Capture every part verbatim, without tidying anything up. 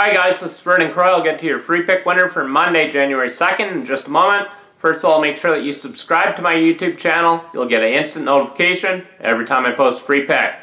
Hi guys, this is Vernon Croy. I'll get to your free pick winner for Monday, January second in just a moment. First of all, make sure that you subscribe to my YouTube channel. You'll get an instant notification every time I post a free pick.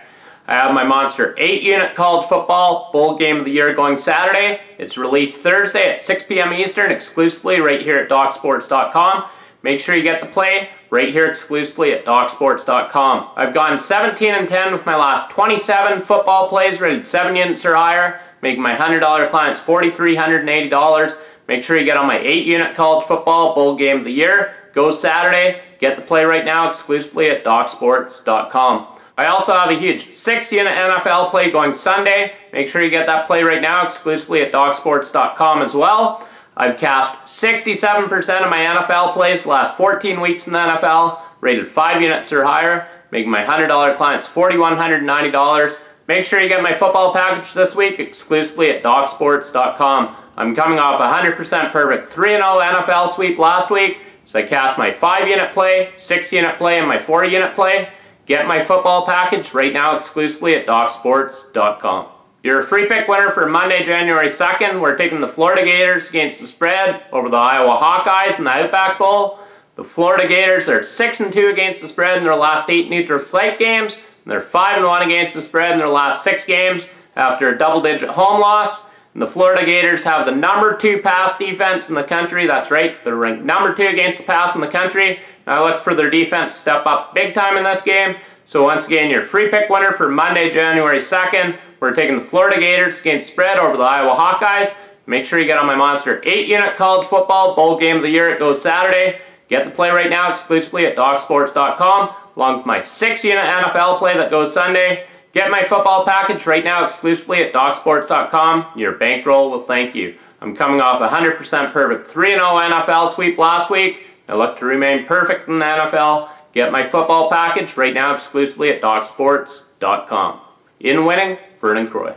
I have my monster eight unit college football bowl game of the year going Saturday. It's released Thursday at six p m Eastern exclusively right here at Doc Sports dot com. Make sure you get the play right here exclusively at Doc Sports dot com. I've gone seventeen and ten with my last twenty-seven football plays rated seven units or higher, making my one hundred dollar clients four thousand three hundred eighty dollars. Make sure you get on my eight unit college football bowl game of the year. Go Saturday. Get the play right now exclusively at Doc Sports dot com. I also have a huge six unit N F L play going Sunday. Make sure you get that play right now exclusively at Doc Sports dot com as well. I've cashed sixty-seven percent of my N F L plays the last fourteen weeks in the N F L, rated five units or higher, making my one hundred dollar clients four thousand one hundred ninety dollars. Make sure you get my football package this week exclusively at Doc Sports dot com. I'm coming off a one hundred percent perfect three and oh N F L sweep last week, so I cashed my five unit play, six unit play, and my four unit play. Get my football package right now exclusively at Doc Sports dot com. Your free pick winner for Monday, January second. We're taking the Florida Gators against the spread over the Iowa Hawkeyes in the Outback Bowl. The Florida Gators are six and two against the spread in their last eight neutral site games. And they're five and one against the spread in their last six games after a double-digit home loss. And the Florida Gators have the number two pass defense in the country. That's right, they're ranked number two against the pass in the country. And I look for their defense to step up big time in this game. So once again, your free pick winner for Monday, January second. We're taking the Florida Gators against spread over the Iowa Hawkeyes. Make sure you get on my monster eight unit college football bowl game of the year. It goes Saturday. Get the play right now exclusively at Doc Sports dot com, along with my six unit N F L play that goes Sunday. Get my football package right now exclusively at Doc Sports dot com. Your bankroll will thank you. I'm coming off a one hundred percent perfect three and oh N F L sweep last week. I look to remain perfect in the N F L. Get my football package right now exclusively at Doc Sports dot com. In winning, Vernon Croy.